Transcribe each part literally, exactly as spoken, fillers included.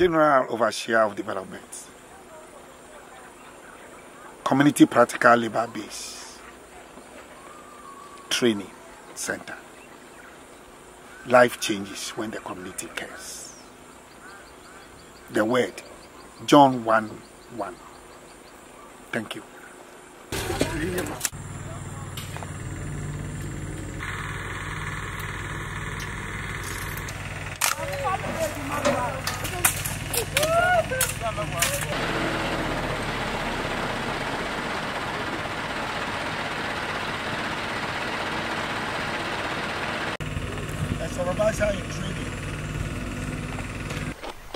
General overseer of development, community practical labor base, training center. Life changes when the community cares. The word, John one one. Thank you.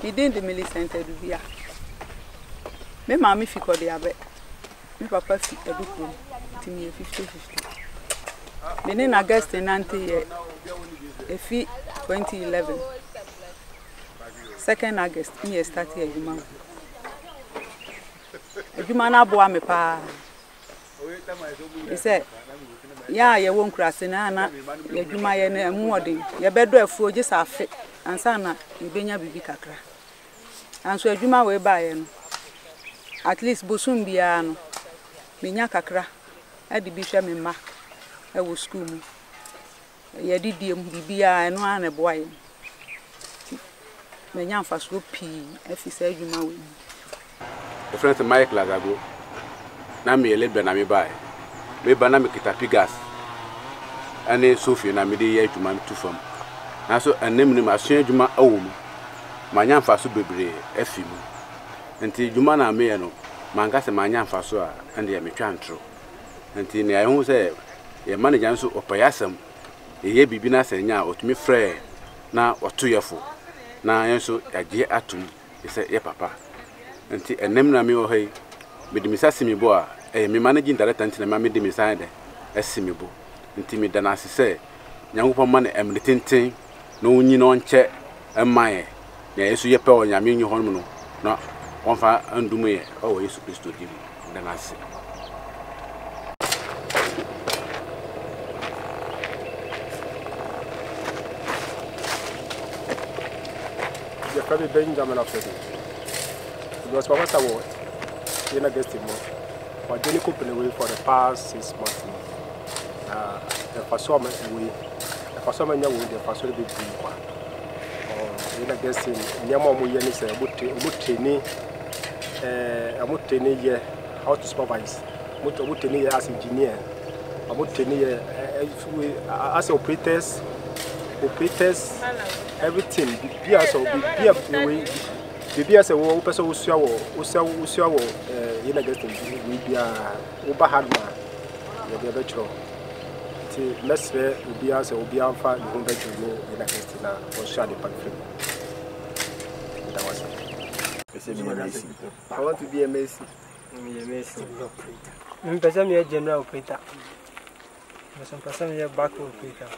He didn't the military center to be here. My mommy fi called the abe. My papa fi edu ko. Timi fifty fifty. Me ne na guest nante ye. Efi twenty eleven. Second August, me start here juma. Juma na boa me pa. He said, "Yeah, you won't cross in Anna. You do my morning. You better for just a fit, and Sana, you benya baby cacra. And so, you may buy at least Bosum Biano, Minya cacra, at the Bishop and Mark. I was school. You did the Bibia and one a boy. My young fast group P. If he said you know, the friend of Mike Lagago. Na me elebe na me bai me ba na me kitapigas ane sofi na me dey adwuma me tu fam na so anem ni ma so adwuma awum ma nya mfa so bebre afim nti adwuma na me no ma nka se ma nya mfa so a ande ya me twantro nti ne ayo se ye manager so opayasam ye bibi na se nya otumi frɛ na otoyefo na enso agye atum se ye papa nti anem na me ohai Medimisa Simiboa, a managing director, and Mammy Demiside, a Simibo, Intimidanasis say, young woman, and the tinting, no union check, and my, yes, your power, and I mean your hormone, not one fire undo me, always pleased to give than I say. You're probably Benjamin after this. It was for what I want. I guess the month, but Jenny could away for the past six months. Uh, the first summer away, the first summer away, the first summer big one. Or I guess in Yamo Muyan is a good trainee, year, how to supervise, what a good trainee as engineer, a good trainee as operators, operators, everything, be as away. Bibi ase wo pese wo sua wo wo sua wo eh yena guest we bia wo ba halma ye bia be chro ti mesre obi ase obi anfa ni hunde juro yena guest na wo sha de pack frame that was it. I want to be a messi me a messi operator me pese me general operator me some person me back operator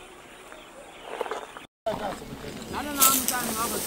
I don't know how much time I was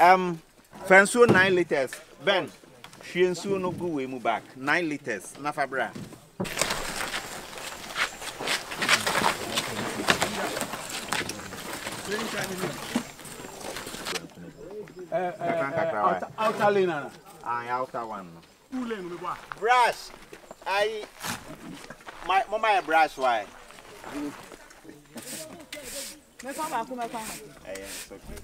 Um, Fansu nine liters. Ben, she and Sue no go way move back. Nine liters. Nafabra. Uh, uh, uh, outer lane. And outer one. Two lane, we brass. I. My mama brass why. My father, come my father. Yes, okay.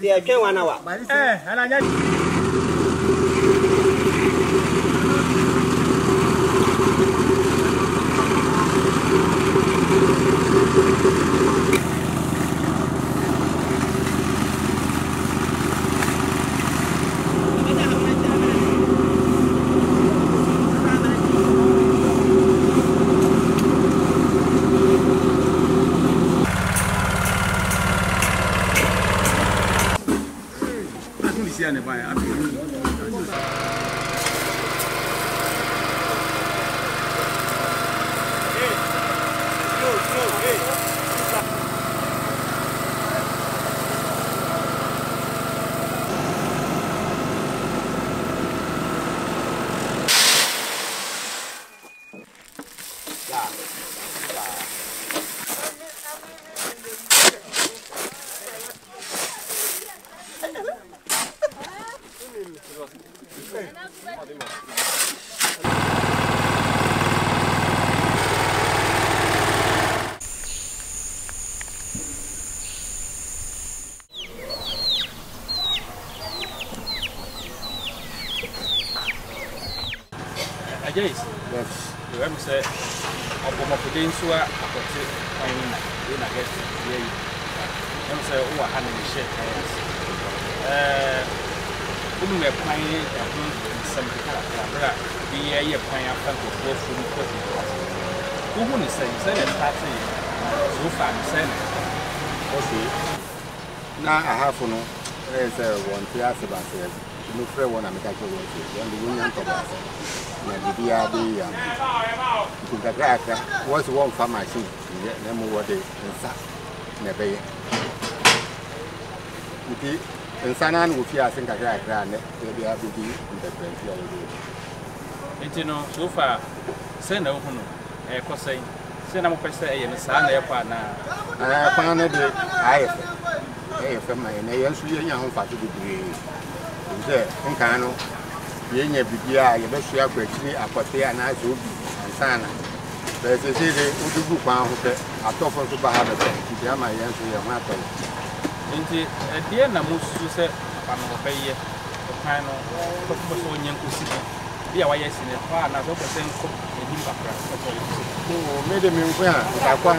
Yeah, can one hour. Eh, and I yes. Yes. You have said, I'm going to put in so I put it in a guest. I'm saying, oh, I'm in the shake. We are playing a good seventy character. We are here playing a couple of both from the country. Who wouldn't say, say, party? So far, I'm saying, okay. Now I have one. There's one, three, I said, I'm afraid one, I'm going to go to the D R D and to the cracker was one for my seat. Then we were inside. Never in Sanan, which I think I ran it. They have to be in the country. You know, so far, send over a cosine, send a person in the sun. I found it. I have my name, so you know, for two degrees. There, in Cano. Yenye bibia yebesu akwetiri akote ana zo bi sana bese sele udugu kwa hote atofo so ba ha be ti ama yen so ye ma to nti edie na musu se pano be ye kan no ko ko so nyen ko si bi awa ye sine fa na so percent ko edi ba pra so o me de mi nfa ta kwa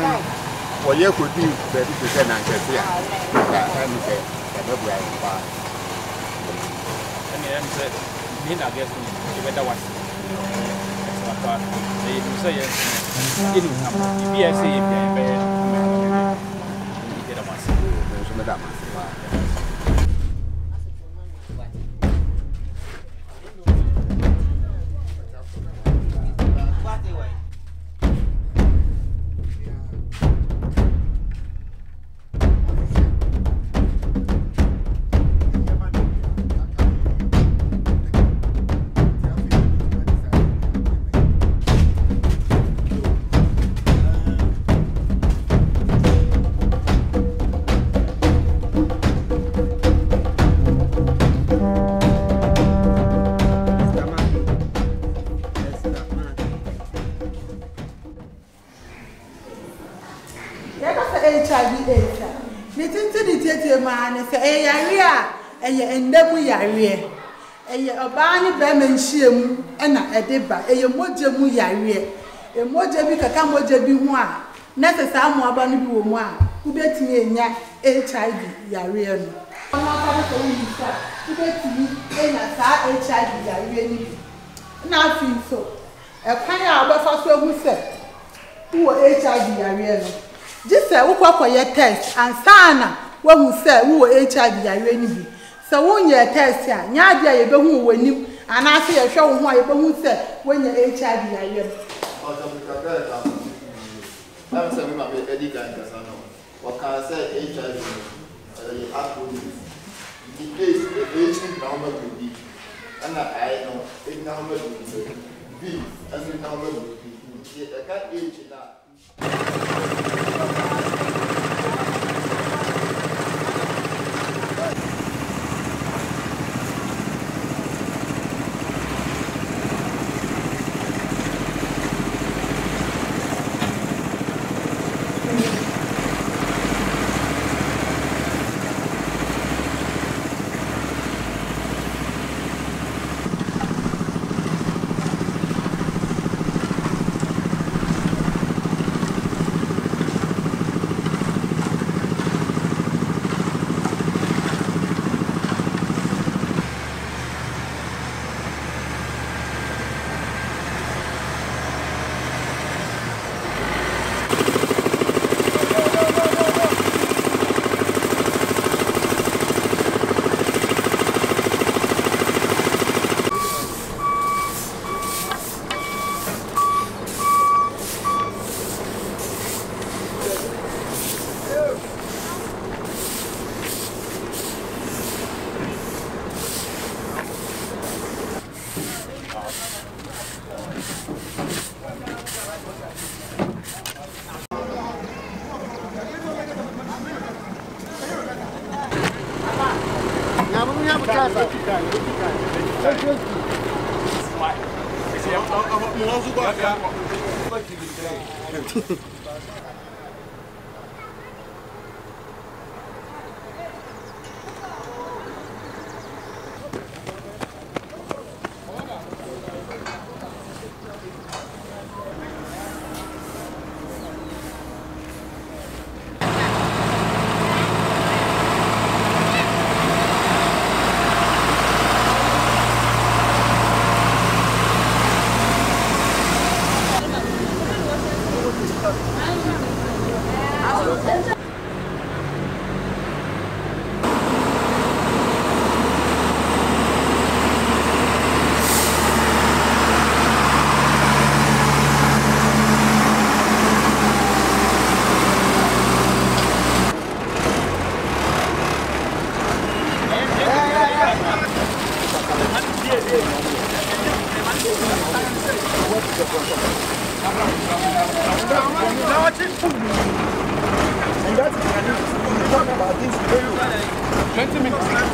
o ye ko bi be bi se na nje ti a ta mi se ta be bua ba ani em se I guess the better one. They say, it is not the B S A. They get a mass. Yari, Eye oba ni be menhiem na edeba eye moje mu yare e moje bi kaka moje bi hu a na sesa amu aba no bi wo mu a ku betini enya H I V yare no ona ka ko yi sa ku betini enya sa H I V yare ni na fi so e kan ya obafa so hu se wo H I V yare no jise wo kwakoye test ansana wo hu se wo H I V yare ni bi so when you test ya nya dia ye be hu wanim ana se ye hwe wo ho ye be hu se when you H I V ya ye o do me ka ka ta am se me ma be edi kan ka sana o ka se H I V e aku di case the patient number to be ana I know it number to be as it number to be e ka age na twenty minutes.